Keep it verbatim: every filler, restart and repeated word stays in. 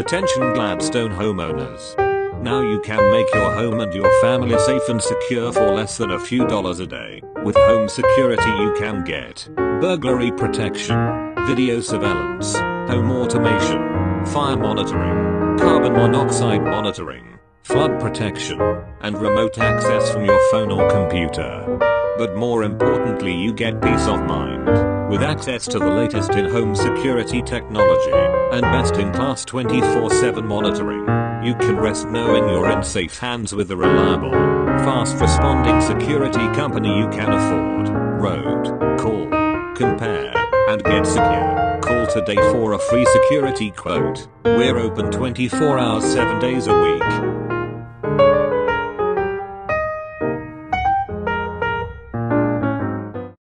Attention Gladstone homeowners. Now you can make your home and your family safe and secure for less than a few dollars a day. With home security you can get burglary protection, video surveillance, home automation, fire monitoring, carbon monoxide monitoring, flood protection, and remote access from your phone or computer. But more importantly, you get peace of mind with access to the latest in home security technology and best-in-class twenty-four seven monitoring. You can rest knowing you're in safe hands with a reliable, fast-responding security company you can afford. Road, call, compare, and get secure. Call today for a free security quote. We're open twenty-four hours, seven days a week.